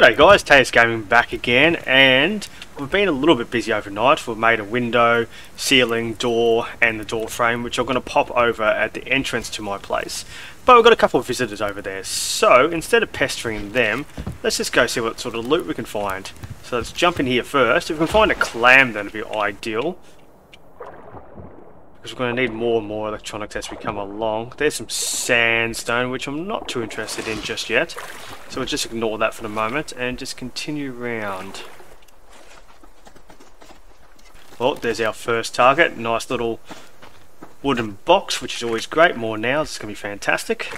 G'day guys, TaisGaming back again, and we've been a little bit busy overnight. We've made a window, ceiling, door and the door frame, which are going to pop over at the entrance to my place. But we've got a couple of visitors over there, so instead of pestering them, let's just go see what sort of loot we can find. So let's jump in here first. If we can find a clam, that'd be ideal, because we're going to need more and more electronics as we come along. There's some sandstone, which I'm not too interested in just yet, so we'll just ignore that for the moment and just continue round. Well, there's our first target. Nice little wooden box, which is always great. More now, it's going to be fantastic.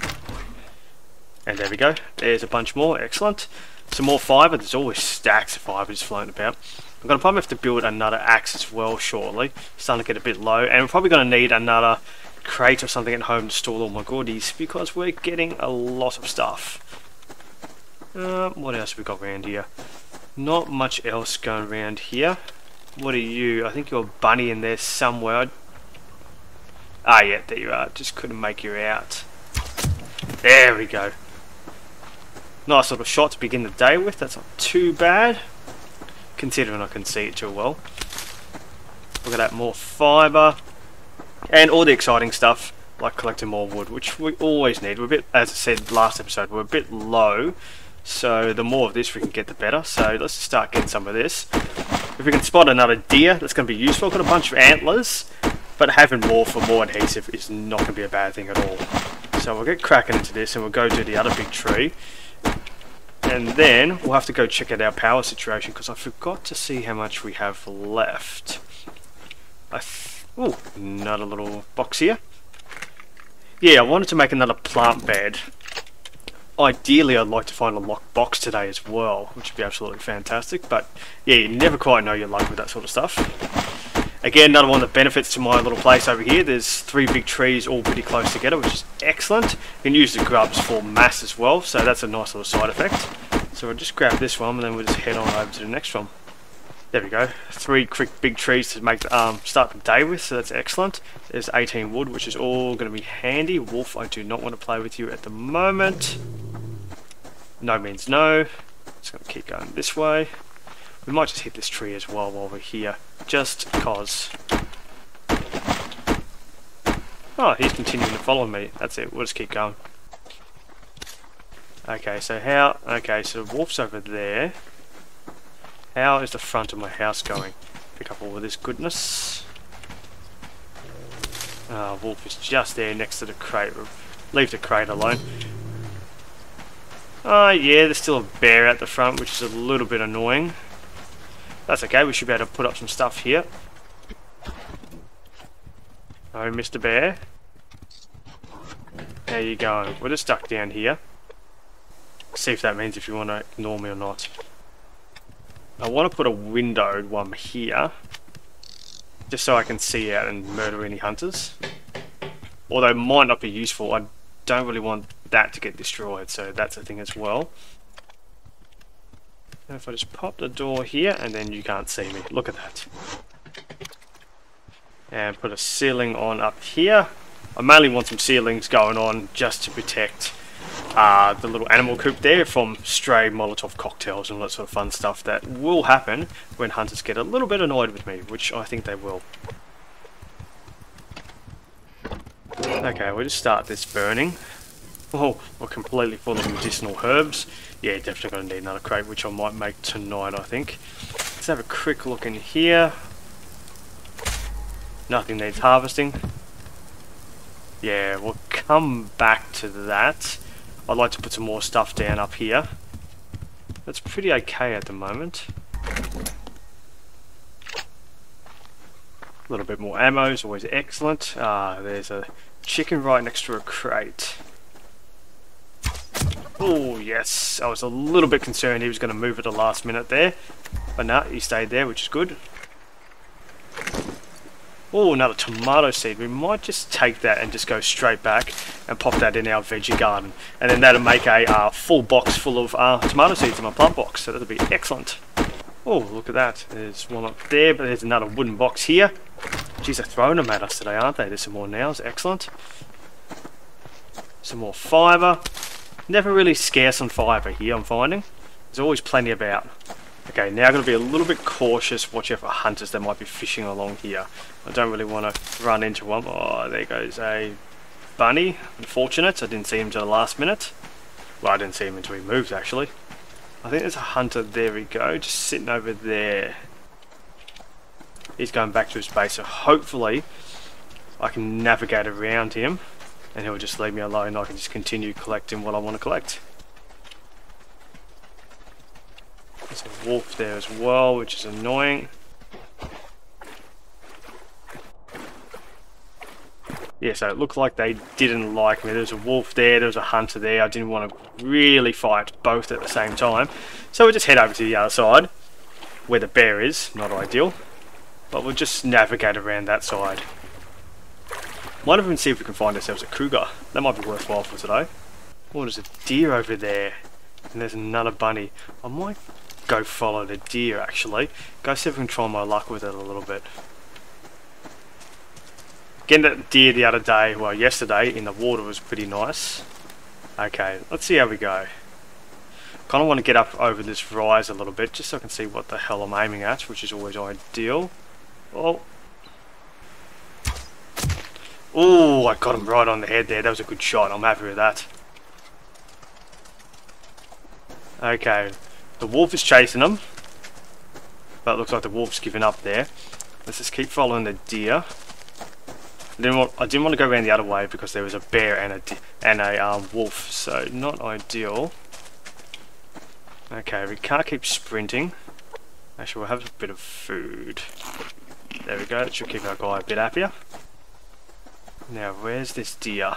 And there we go. There's a bunch more. Excellent. Some more fibre. There's always stacks of fibre just floating about. I'm going to probably have to build another axe as well shortly. It's starting to get a bit low, and we're probably going to need another crate or something at home to store all my goodies, because we're getting a lot of stuff. What else have we got around here? Not much else going around here. What are you? I think you're a bunny in there somewhere. Ah, yeah, there you are. Just couldn't make you out. There we go. Nice little shot to begin the day with. That's not too bad, considering I can see it too well. Look at that, more fibre, and all the exciting stuff, like collecting more wood, which we always need. We're a bit, as I said last episode, we're a bit low, so the more of this we can get, the better. So let's start getting some of this. If we can spot another deer, that's going to be useful. I've got a bunch of antlers, but having more for more adhesive is not going to be a bad thing at all. So we'll get cracking into this, and we'll go to the other big tree. And then we'll have to go check out our power situation, because I forgot to see how much we have left. Oh, another little box here. Yeah, I wanted to make another plant bed. Ideally, I'd like to find a locked box today as well, which would be absolutely fantastic. But yeah, you never quite know your luck with that sort of stuff. Again, another one that benefits to my little place over here. There's three big trees all pretty close together, which is excellent. You can use the grubs for mass as well, so that's a nice little side effect. So we'll just grab this one, and then we'll just head on over to the next one. There we go. Three quick big trees to make start the day with, so that's excellent. There's 18 wood, which is all going to be handy. Wolf, I do not want to play with you at the moment. No means no. Just going to keep going this way. We might just hit this tree as well while we're here, just cause. Oh, he's continuing to follow me. That's it, we'll just keep going. Okay, so how... okay, so the wolf's over there. How is the front of my house going? Pick up all of this goodness. Wolf is just there next to the crate. Leave the crate alone. Yeah, there's still a bear out the front, which is a little bit annoying. That's okay, we should be able to put up some stuff here. Oh, Mr. Bear. There you go. We're just stuck down here. See if that means if you want to ignore me or not. I want to put a windowed one here, just so I can see out and murder any hunters. Although it might not be useful, I don't really want that to get destroyed, so that's a thing as well. And if I just pop the door here, and then you can't see me. Look at that. And put a ceiling on up here. I mainly want some ceilings going on just to protect the little animal coop there from stray Molotov cocktails and all that sort of fun stuff that will happen when hunters get a little bit annoyed with me, which I think they will. Okay, we'll just start this burning. Oh, we're completely full of medicinal herbs. Yeah, definitely going to need another crate, which I might make tonight, I think. Let's have a quick look in here. Nothing needs harvesting. Yeah, we'll come back to that. I'd like to put some more stuff down up here. That's pretty okay at the moment. A little bit more ammo is always excellent. There's a chicken right next to a crate. Oh yes, I was a little bit concerned he was going to move at the last minute there, but no, he stayed there, which is good. Oh, another tomato seed. We might just take that and just go straight back and pop that in our veggie garden, and then that'll make a full box full of tomato seeds in my plant box, so that'll be excellent. Oh, look at that, there's one up there, but there's another wooden box here. Geez, they're throwing them at us today, aren't they? There's some more now, it's excellent. Some more fibre. Never really scarce on fibre here, I'm finding. There's always plenty about. Okay, now I'm going to be a little bit cautious, watch out for hunters that might be fishing along here. I don't really want to run into one. Oh, there goes a bunny. Unfortunate, I didn't see him until the last minute. Well, I didn't see him until he moved, actually. I think there's a hunter, there we go, just sitting over there. He's going back to his base, so hopefully I can navigate around him and he'll just leave me alone and I can just continue collecting what I want to collect. There's a wolf there as well, which is annoying. Yeah, so it looked like they didn't like me. There was a wolf there, there was a hunter there. I didn't want to really fight both at the same time. So we'll just head over to the other side, where the bear is, not ideal. But we'll just navigate around that side. Might even see if we can find ourselves a cougar. That might be worthwhile for today. Oh, there's a deer over there. And there's another bunny. I might go follow the deer, actually. Go see if I can try my luck with it a little bit. Getting that deer the other day, well, yesterday, in the water was pretty nice. Okay, let's see how we go. Kind of want to get up over this rise a little bit, just so I can see what the hell I'm aiming at, which is always ideal. Oh. Oh, I got him right on the head there. That was a good shot. I'm happy with that. Okay. The wolf is chasing him. But it looks like the wolf's given up there. Let's just keep following the deer. I didn't want to go around the other way because there was a bear and a wolf. So, not ideal. Okay, we can't keep sprinting. Actually, we'll have a bit of food. There we go, that should keep our guy a bit happier. Now, where's this deer?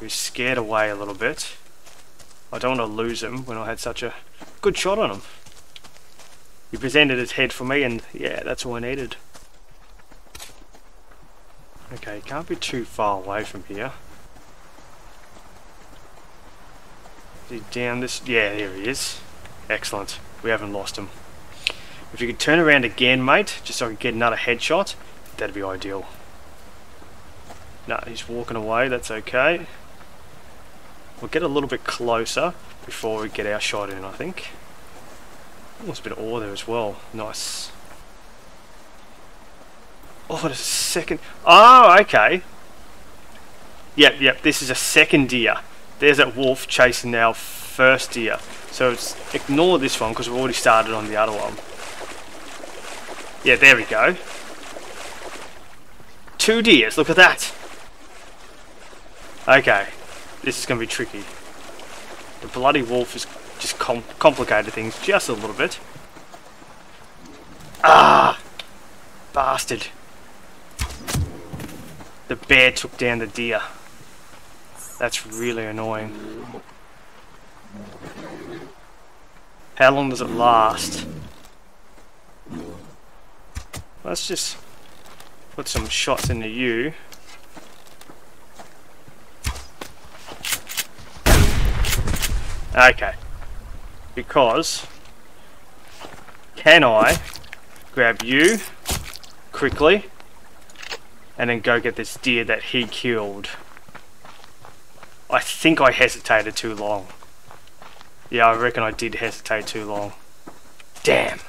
We're scared away a little bit. I don't want to lose him when I had such a good shot on him. He presented his head for me and, yeah, that's all I needed. Okay, can't be too far away from here. Is he down this? Yeah, there he is. Excellent. We haven't lost him. If you could turn around again, mate, just so I can get another headshot, that'd be ideal. No, he's walking away, that's okay. We'll get a little bit closer before we get our shot in, I think. Oh, there's a bit of ore there as well. Nice. Oh, there's a second. Oh, okay. Yep, this is a second deer. There's that wolf chasing our first deer. So it's, ignore this one because we've already started on the other one. Yeah, there we go. Two deers, look at that. Okay, this is going to be tricky. The bloody wolf has just complicated things just a little bit. Ah! Bastard. The bear took down the deer. That's really annoying. How long does it last? Let's just put some shots into you. Okay. Because can I grab you quickly and then go get this deer that he killed? I think I hesitated too long. Yeah, I reckon I did hesitate too long. Damn.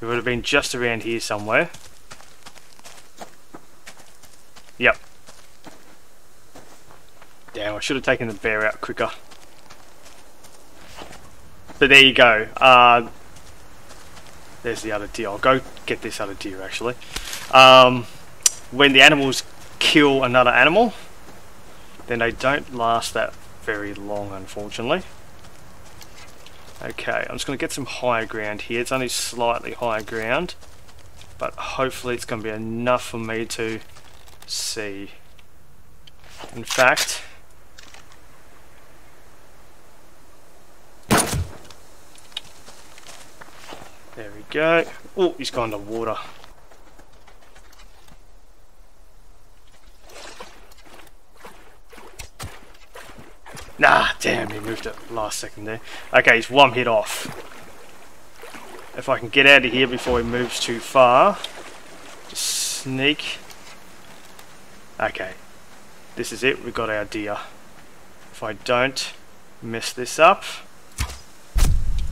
It would have been just around here somewhere. Yep. Damn, I should have taken the bear out quicker. So there you go. There's the other deer. I'll go get this other deer, actually. When the animals kill another animal, then they don't last that very long, unfortunately. Okay, I'm just going to get some higher ground here. It's only slightly higher ground, but hopefully it's going to be enough for me to see. In fact, there we go. Oh, he's gone to water. Nah, damn, he moved it last second there. Okay, he's one hit off. If I can get out of here before he moves too far, just sneak. Okay, this is it, we've got our deer. If I don't, Mess this up.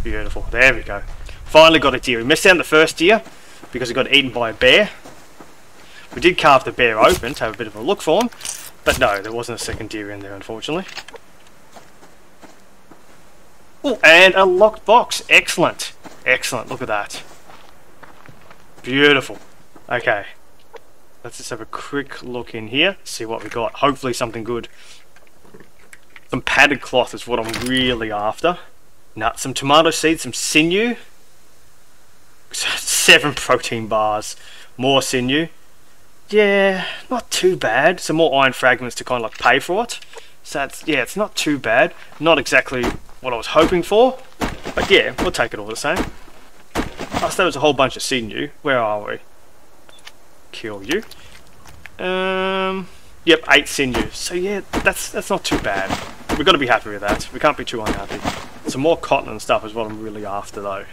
Beautiful. There we go. Finally got a deer. We missed out on the first deer because it got eaten by a bear. We did carve the bear open to have a bit of a look for him, but no, there wasn't a second deer in there, unfortunately. Oh, and a locked box. Excellent. Excellent. Look at that. Beautiful. Okay. Let's just have a quick look in here, see what we got. Hopefully something good. Some padded cloth is what I'm really after. Nah, some tomato seeds, some sinew. 7 protein bars. More sinew. Yeah, not too bad. Some more iron fragments to kind of like pay for it. So that's, yeah, it's not too bad. Not exactly what I was hoping for, but yeah, we'll take it all the same. Plus there was a whole bunch of sinew. Where are we? Kill you. Yep, 8 sinew. So yeah, that's not too bad. We've got to be happy with that. We can't be too unhappy. Some more cotton and stuff is what I'm really after though.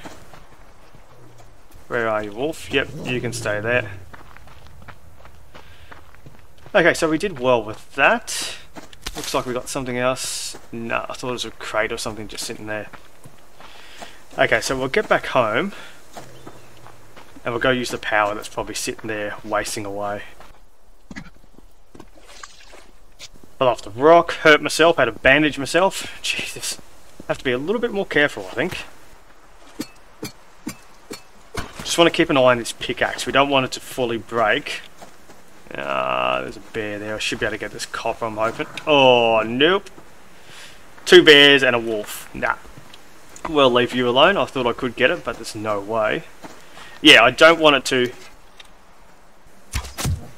Where are you, wolf? Yep, you can stay there. Okay, so we did well with that. Looks like we got something else. Nah, I thought it was a crate or something just sitting there. Okay, so we'll get back home and we'll go use the power that's probably sitting there wasting away. Fell off the rock, hurt myself, had to bandage myself. Jesus, have to be a little bit more careful, I think. Just want to keep an eye on this pickaxe. We don't want it to fully break. There's a bear there. I should be able to get this copper, I'm hoping. Oh, nope. 2 bears and a wolf. Nah. We'll leave you alone. I thought I could get it, but there's no way. Yeah, I don't want it to...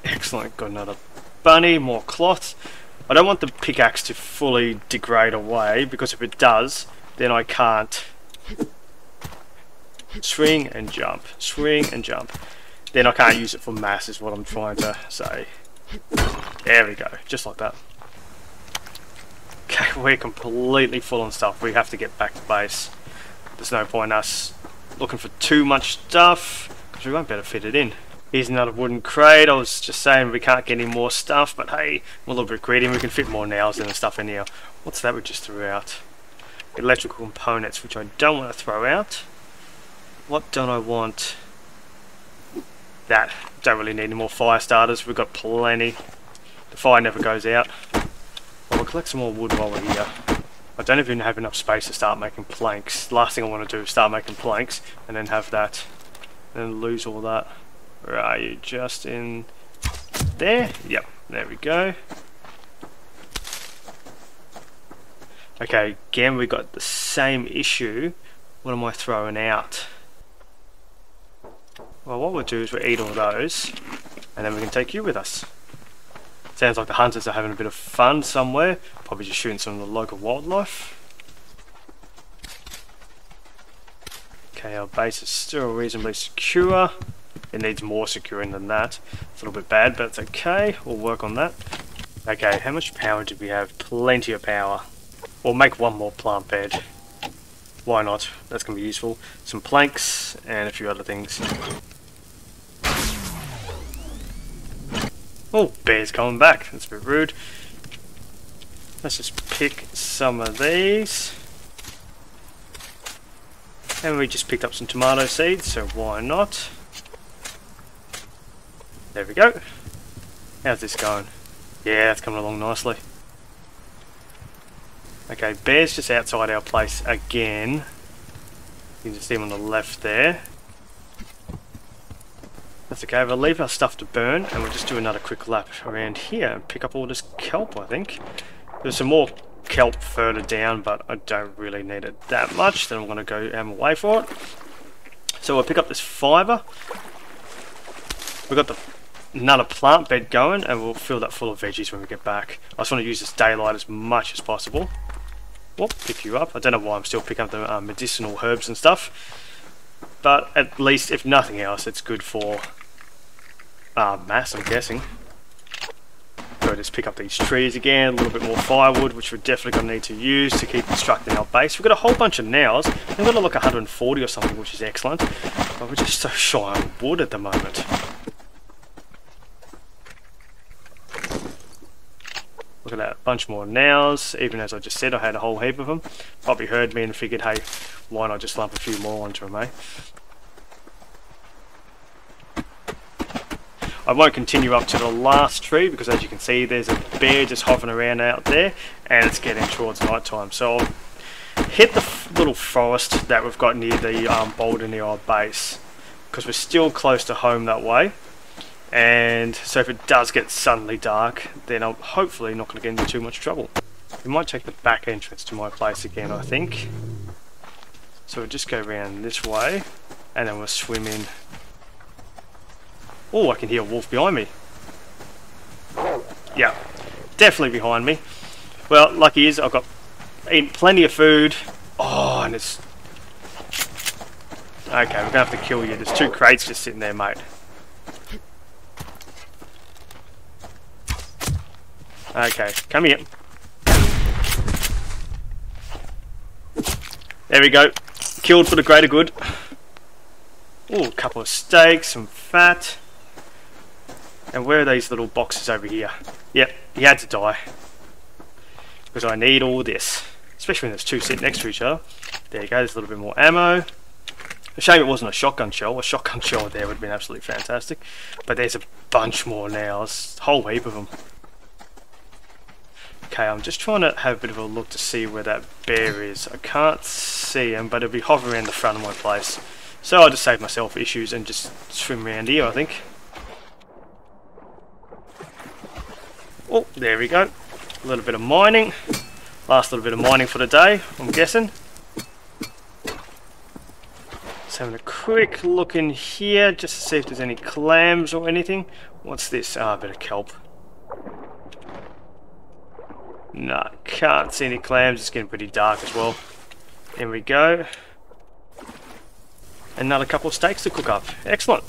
Excellent. Got another bunny. More cloth. I don't want the pickaxe to fully degrade away, because if it does, then I can't... Swing and jump. Swing and jump. Then I can't use it for mass is what I'm trying to say. There we go, just like that. Okay, we're completely full on stuff. We have to get back to base. There's no point in us looking for too much stuff, because we won't be able to fit it in. Here's another wooden crate. I was just saying we can't get any more stuff, but hey, we're a little bit greedy and we can fit more nails and stuff in here. What's that we just threw out? Electrical components, which I don't want to throw out. What don't I want? That. Don't really need any more fire starters. We've got plenty. The fire never goes out. Well, we'll collect some more wood while we're here. I don't even have enough space to start making planks. Last thing I want to do is start making planks and then have that. And then lose all that. Where are you? Just in there? Yep. There we go. Okay, again, we've got the same issue. What am I throwing out? Well, what we'll do is we'll eat all those, and then we can take you with us. Sounds like the hunters are having a bit of fun somewhere. Probably just shooting some of the local wildlife. Okay, our base is still reasonably secure. It needs more securing than that. It's a little bit bad, but it's okay. We'll work on that. Okay, how much power do we have? Plenty of power. We'll make one more plant bed. Why not? That's going to be useful. Some planks, and a few other things. Oh, bear's coming back. That's a bit rude. Let's just pick some of these. And we just picked up some tomato seeds, so why not? There we go. How's this going? Yeah, it's coming along nicely. Okay, bear's just outside our place again. You can just see him on the left there. That's okay, we'll leave our stuff to burn and we'll just do another quick lap around here and pick up all this kelp, I think. There's some more kelp further down, but I don't really need it that much. Then I'm going to go out of my way for it. So we'll pick up this fibre. We've got the another plant bed going and we'll fill that full of veggies when we get back. I just want to use this daylight as much as possible. Whoop, pick you up. I don't know why I'm still picking up the medicinal herbs and stuff, but at least if nothing else it's good for mass, I'm guessing. So just pick up these trees again, a little bit more firewood, which we're definitely going to need to use to keep constructing our base. We've got a whole bunch of nails. We've got to look 140 or something, which is excellent, but we're just so shy on wood at the moment. Look at that. bunch more nows, even as I just said I had a whole heap of them. Probably heard me and figured, hey, why not just lump a few more onto them, eh? I won't continue up to the last tree because as you can see there's a bear just hovering around out there and it's getting towards night time. So I'll hit the little forest that we've got near the boulder near our base because we're still close to home that way, and so if it does get suddenly dark then I'm hopefully not going to get into too much trouble. We might take the back entrance to my place again I think. So we'll just go around this way and then we'll swim in. Oh, I can hear a wolf behind me. Yeah, definitely behind me. Well, lucky is I've got plenty of food. Oh, and it's... Okay, we're going to have to kill you. There's two crates just sitting there, mate. Okay, come here. There we go. Killed for the greater good. Oh, a couple of steaks, some fat. And where are these little boxes over here? Yep, he had to die. Because I need all this. Especially when there's two sitting next to each other. There you go, there's a little bit more ammo. A shame it wasn't a shotgun shell. A shotgun shell there would have been absolutely fantastic. But there's a bunch more now. There's a whole heap of them. Okay, I'm just trying to have a bit of a look to see where that bear is. I can't see him, but it'll be hovering around the front of my place. So I'll just save myself issues and just swim around here, I think. Oh, there we go. A little bit of mining. Last little bit of mining for the day, I'm guessing. Just having a quick look in here, just to see if there's any clams or anything. What's this? Ah, a bit of kelp. No, can't see any clams. It's getting pretty dark as well. There we go. Another couple of steaks to cook up. Excellent.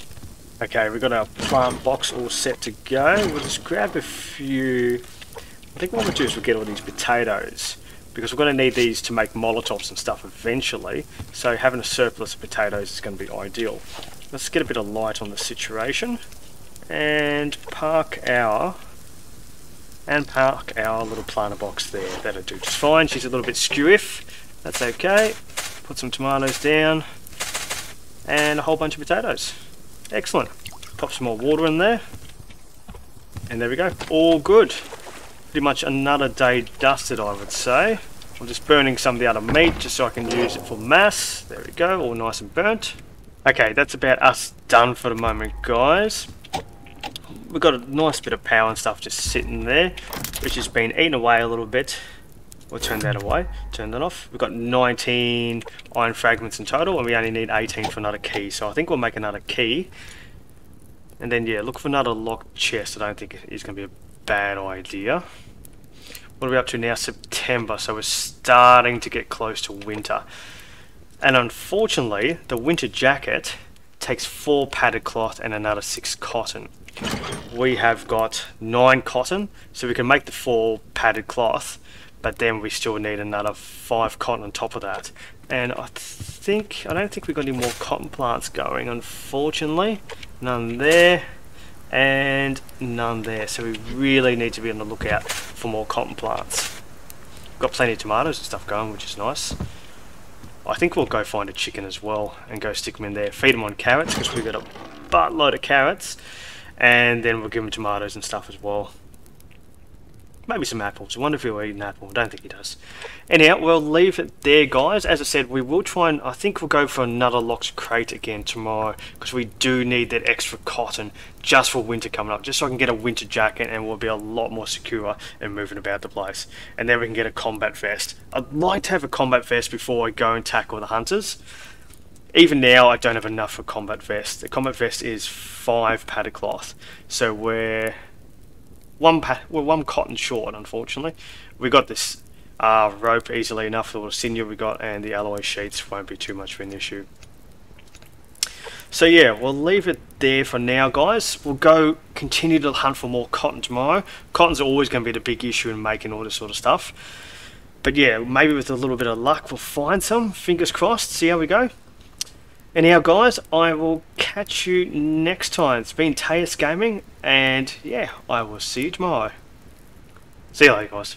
Okay, we've got our plant box all set to go. We'll just grab a few. I think what we'll do is we'll get all these potatoes because we're going to need these to make molotovs and stuff eventually, so having a surplus of potatoes is going to be ideal. Let's get a bit of light on the situation and park our little planter box there. That'll do just fine. She's a little bit skewiff. That's okay. Put some tomatoes down and a whole bunch of potatoes. Excellent. Pop some more water in there. And there we go. All good. Pretty much another day dusted, I would say. I'm just burning some of the other meat just so I can use it for mass. There we go. All nice and burnt. Okay, that's about us done for the moment, guys. We've got a nice bit of power and stuff just sitting there, which has been eaten away a little bit. We'll turn that away, turn that off. We've got 19 iron fragments in total and we only need 18 for another key. So I think we'll make another key. And then yeah, look for another locked chest. I don't think it's going to be a bad idea. What are we up to now? September. So we're starting to get close to winter. And unfortunately, the winter jacket takes 4 padded cloth and another 6 cotton. We have got 9 cotton, so we can make the 4 padded cloth. But then we still need another 5 cotton on top of that. And I don't think we've got any more cotton plants going, unfortunately. None there, and none there. So we really need to be on the lookout for more cotton plants. Got plenty of tomatoes and stuff going, which is nice. I think we'll go find a chicken as well and go stick them in there. Feed them on carrots, because we've got a buttload of carrots. And then we'll give them tomatoes and stuff as well. Maybe some apples. I wonder if he'll eat an apple. I don't think he does. Anyhow, we'll leave it there, guys. As I said, we will try and... I think we'll go for another locked crate again tomorrow. Because we do need that extra cotton just for winter coming up. Just so I can get a winter jacket and we'll be a lot more secure in moving about the place. And then we can get a combat vest. I'd like to have a combat vest before I go and tackle the hunters. Even now, I don't have enough for combat vest. The combat vest is 5 padded cloth. So we're... One cotton short, unfortunately. We got this rope easily enough, the little sinew we got, and the alloy sheets won't be too much of an issue. So yeah, we'll leave it there for now, guys. We'll go continue to hunt for more cotton tomorrow. Cotton's always going to be the big issue in making all this sort of stuff. But yeah, maybe with a little bit of luck, we'll find some. Fingers crossed, see how we go. Anyhow, guys, I will catch you next time. It's been TaisGaming, and yeah, I will see you tomorrow. See you later, guys.